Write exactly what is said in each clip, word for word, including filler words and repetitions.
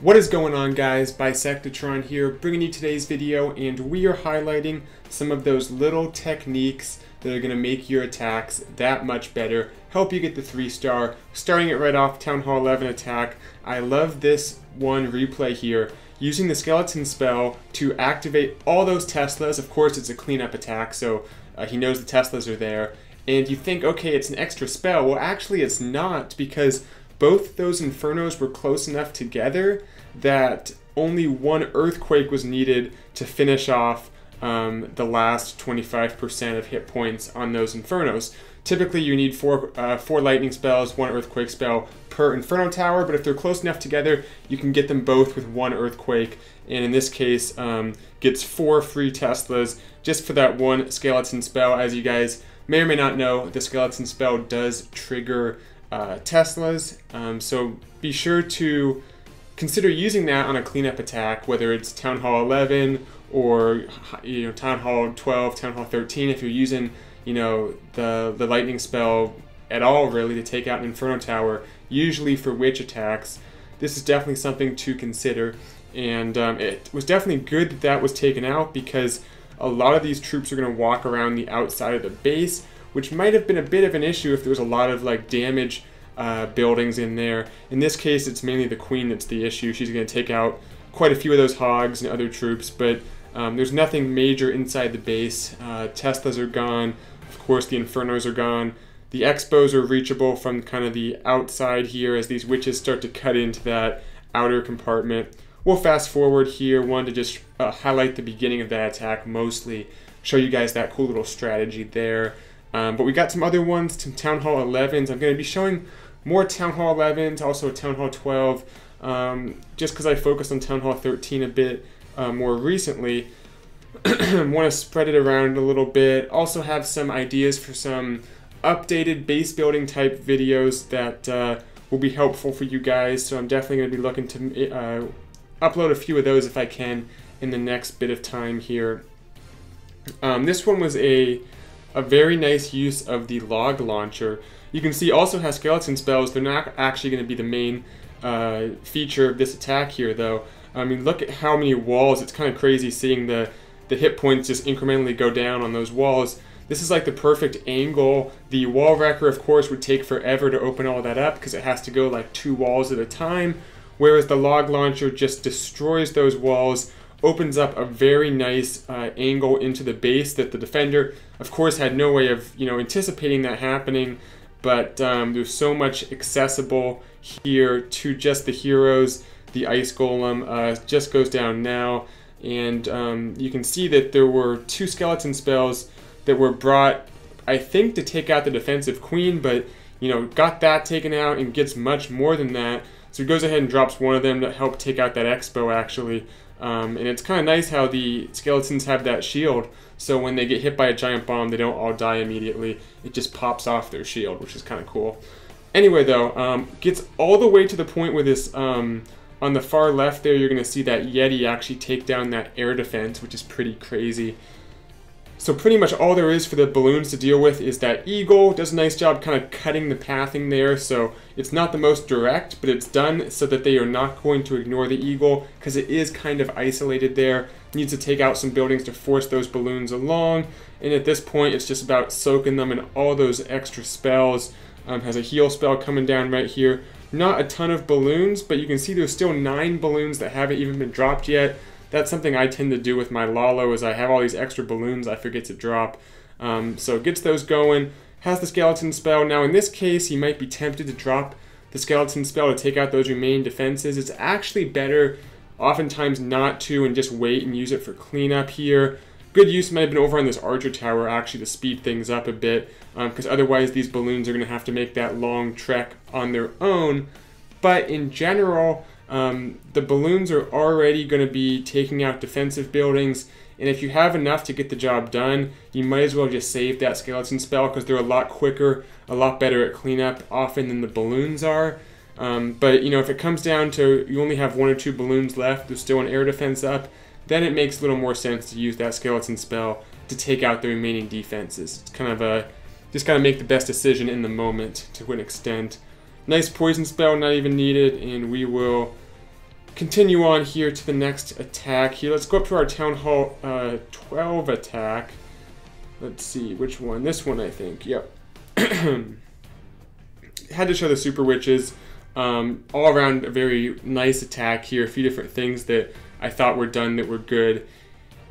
What is going on, guys? Bisectatron here, bringing you today's video, and we are highlighting some of those little techniques that are going to make your attacks that much better, help you get the three star, starting it right off, Town Hall eleven attack. I love this one replay here, using the skeleton spell to activate all those Teslas. Of course, it's a cleanup attack, so uh, he knows the Teslas are there, and you think, okay, it's an extra spell. Well, actually, it's not, because both those infernos were close enough together that only one earthquake was needed to finish off um, the last twenty-five percent of hit points on those infernos. Typically, you need four, uh, four lightning spells, one earthquake spell per inferno tower, but if they're close enough together, you can get them both with one earthquake, and in this case, um, gets four free Teslas just for that one skeleton spell. As you guys may or may not know, the skeleton spell does trigger Uh, Teslas, um, so be sure to consider using that on a cleanup attack, whether it's Town Hall eleven or, you know, Town Hall twelve, Town Hall thirteen. If you're using, you know, the the lightning spell at all, really, to take out an inferno tower, usually for witch attacks, this is definitely something to consider. And um, it was definitely good that that was taken out, because a lot of these troops are going to walk around the outside of the base, which might have been a bit of an issue if there was a lot of like damage uh, buildings in there. In this case, it's mainly the queen that's the issue. She's going to take out quite a few of those hogs and other troops, but um, there's nothing major inside the base. Uh, Teslas are gone. Of course, the infernos are gone. The expos are reachable from kind of the outside here as these witches start to cut into that outer compartment. We'll fast forward here. Wanted to just uh, highlight the beginning of that attack mostly, show you guys that cool little strategy there. Um, but we got some other ones, some Town Hall elevens. I'm going to be showing more Town Hall elevens, also Town Hall twelve, um, just because I focused on Town Hall thirteen a bit uh, more recently. Want to spread it around a little bit. Also have some ideas for some updated base building type videos that uh, will be helpful for you guys. So I'm definitely going to be looking to uh, upload a few of those if I can in the next bit of time here. Um, this one was a... a very nice use of the log launcher. You can see also has skeleton spells. They're not actually going to be the main uh, feature of this attack here, though. I mean, look at how many walls. It's kind of crazy seeing the, the hit points just incrementally go down on those walls. This is like the perfect angle. The wall wrecker, of course, would take forever to open all that up because it has to go like two walls at a time, whereas the log launcher just destroys those walls, opens up a very nice uh, angle into the base that the defender, of course, had no way of, you know, anticipating that happening, but um, there's so much accessible here to just the heroes. The ice golem uh, just goes down now, and um, you can see that there were two skeleton spells that were brought, I think, to take out the defensive queen, but, you know, got that taken out and gets much more than that. So he goes ahead and drops one of them to help take out that expo, actually. Um, and it's kind of nice how the skeletons have that shield, so when they get hit by a giant bomb, they don't all die immediately. It just pops off their shield, which is kind of cool. Anyway, though, um, gets all the way to the point where this, um, on the far left there, you're going to see that Yeti actually take down that air defense, which is pretty crazy. So pretty much all there is for the balloons to deal with is that eagle. Does a nice job kind of cutting the pathing there, so it's not the most direct, but it's done so that they are not going to ignore the eagle, because it is kind of isolated there. Needs to take out some buildings to force those balloons along, and at this point it's just about soaking them in all those extra spells. Um, has a heal spell coming down right here. Not a ton of balloons, but you can see there's still nine balloons that haven't even been dropped yet. That's something I tend to do with my Lalo, is I have all these extra balloons I forget to drop. Um, so gets those going, has the skeleton spell. Now in this case, you might be tempted to drop the skeleton spell to take out those remaining defenses. It's actually better oftentimes not to, and just wait and use it for cleanup here. Good use might have been over on this archer tower, actually, to speed things up a bit, because um, otherwise these balloons are going to have to make that long trek on their own. But in general, Um, the balloons are already going to be taking out defensive buildings, and if you have enough to get the job done, you might as well just save that skeleton spell, because they're a lot quicker, a lot better at cleanup often than the balloons are. Um, but, you know, if it comes down to you only have one or two balloons left, there's still an air defense up, then it makes a little more sense to use that skeleton spell to take out the remaining defenses. It's kind of a, just got to make the best decision in the moment to an extent. Nice poison spell, not even needed, and we will continue on here to the next attack here. Let's go up to our Town Hall uh, twelve attack. Let's see, which one? This one, I think. Yep. Had to show the Super Witches. Um, all around a very nice attack here. A few different things that I thought were done that were good.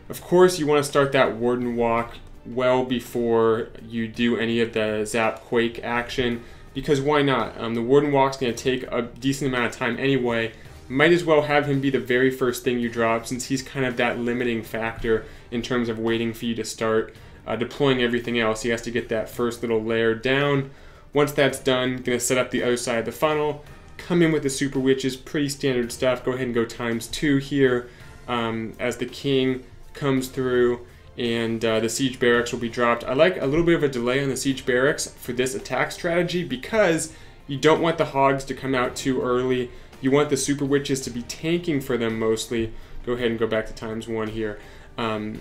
Of course, you want to start that Warden Walk well before you do any of the Zap Quake action. Because why not? Um, the Warden Walk's going to take a decent amount of time anyway. Might as well have him be the very first thing you drop, since he's kind of that limiting factor in terms of waiting for you to start uh, deploying everything else. He has to get that first little layer down. Once that's done, gonna set up the other side of the funnel, come in with the Super Witches, pretty standard stuff. Go ahead and go times two here um, as the King comes through, and uh, the Siege Barracks will be dropped. I like a little bit of a delay on the Siege Barracks for this attack strategy because you don't want the Hogs to come out too early. You want the Super Witches to be tanking for them mostly. Go ahead and go back to times one here. Um,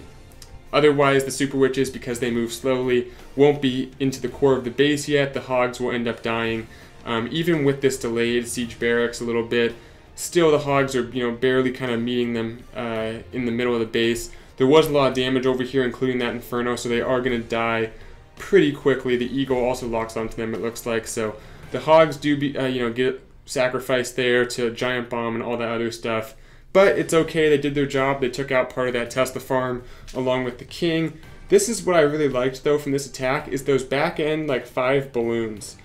otherwise, the Super Witches, because they move slowly, won't be into the core of the base yet. The Hogs will end up dying. Um, even with this delayed Siege Barracks a little bit, still the Hogs are, you know, barely kind of meeting them uh, in the middle of the base. There was a lot of damage over here, including that Inferno, so they are going to die pretty quickly. The Eagle also locks onto them, it looks like. So the Hogs do be, uh, you know, get sacrifice there to Giant Bomb and all that other stuff, but it's okay. They did their job. They took out part of that Tesla farm along with the King. This is what I really liked though from this attack, is those back end like five balloons.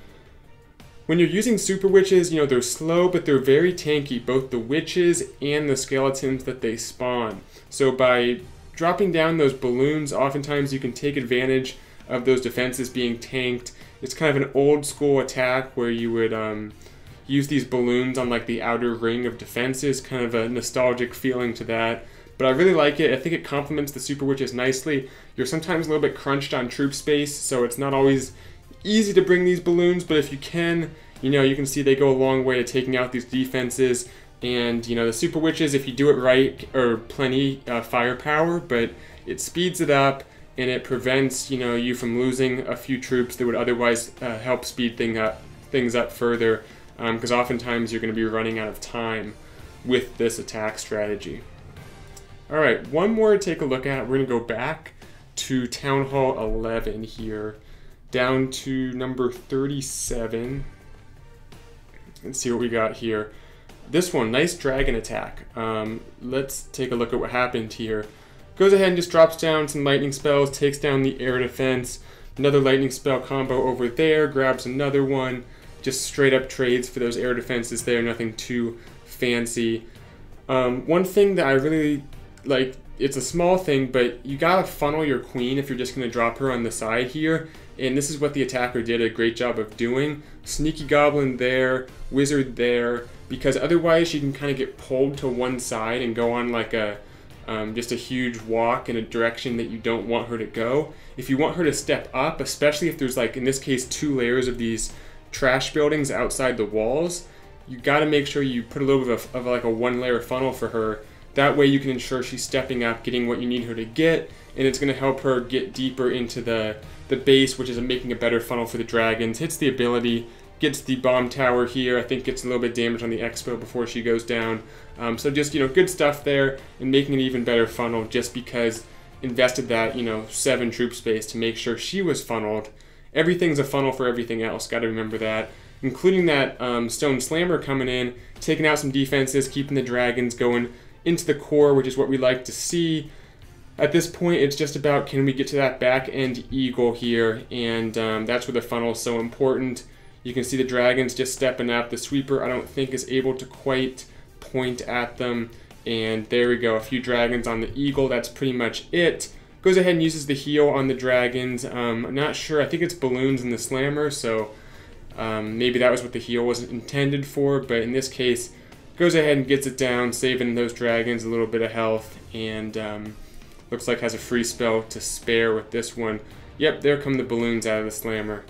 When you're using Super Witches, you know, they're slow, but they're very tanky, both the witches and the skeletons that they spawn. So by dropping down those balloons, oftentimes you can take advantage of those defenses being tanked. It's kind of an old school attack where you would um, use these balloons on like the outer ring of defenses, kind of a nostalgic feeling to that. But I really like it. I think it complements the Super Witches nicely. You're sometimes a little bit crunched on troop space, so it's not always easy to bring these balloons, but if you can, you know, you can see they go a long way to taking out these defenses. And, you know, the Super Witches, if you do it right, are plenty uh, firepower, but it speeds it up and it prevents, you know, you from losing a few troops that would otherwise uh, help speed thing up, things up further. Because um, oftentimes you're going to be running out of time with this attack strategy. Alright, one more to take a look at. We're going to go back to Town Hall eleven here, down to number thirty-seven. Let's see what we got here. This one, nice dragon attack. Um, let's take a look at what happened here. Goes ahead and just drops down some lightning spells, takes down the air defense, another lightning spell combo over there, grabs another one. Just straight up trades for those air defenses there, nothing too fancy. Um, one thing that I really like, it's a small thing, but you gotta funnel your queen if you're just gonna drop her on the side here, and this is what the attacker did a great job of doing. Sneaky Goblin there, Wizard there, because otherwise you can kind of get pulled to one side and go on like a Um, just a huge walk in a direction that you don't want her to go. If you want her to step up, especially if there's like, in this case, two layers of these trash buildings outside the walls, you got to make sure you put a little bit of, of like a one layer funnel for her. That way you can ensure she's stepping up, getting what you need her to get, and it's going to help her get deeper into the the base, which is making a better funnel for the dragons. Hits the ability, gets the bomb tower here, I think gets a little bit damage on the expo before she goes down. Um, so just, you know, good stuff there, and making an even better funnel just because invested that, you know, seven troop space to make sure she was funneled. Everything's a funnel for everything else, got to remember that, including that um, Stone Slammer coming in, taking out some defenses, keeping the dragons going into the core, which is what we like to see. At this point, it's just about, can we get to that back end eagle here, and um, that's where the funnel is so important. You can see the dragons just stepping up. The sweeper, I don't think, is able to quite point at them, and there we go, a few dragons on the eagle. That's pretty much it. Goes ahead and uses the heal on the dragons. Um, I'm not sure. I think it's balloons in the slammer, so um, maybe that was what the heal wasn't intended for. But in this case, goes ahead and gets it down, saving those dragons a little bit of health. And um, looks like has a free spell to spare with this one. Yep, there come the balloons out of the slammer.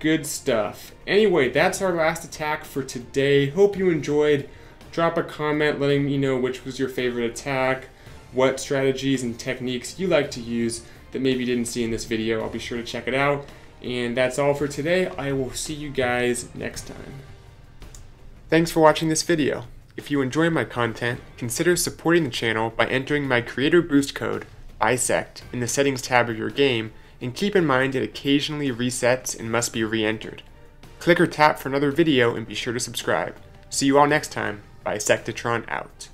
Good stuff. Anyway, that's our last attack for today. Hope you enjoyed. Drop a comment letting me know which was your favorite attack, what strategies and techniques you like to use that maybe you didn't see in this video. I'll be sure to check it out. And that's all for today. I will see you guys next time. Thanks for watching this video. If you enjoy my content, consider supporting the channel by entering my creator boost code, BISECT, in the settings tab of your game, and keep in mind it occasionally resets and must be re-entered. Click or tap for another video and be sure to subscribe. See you all next time. Bisectatron out.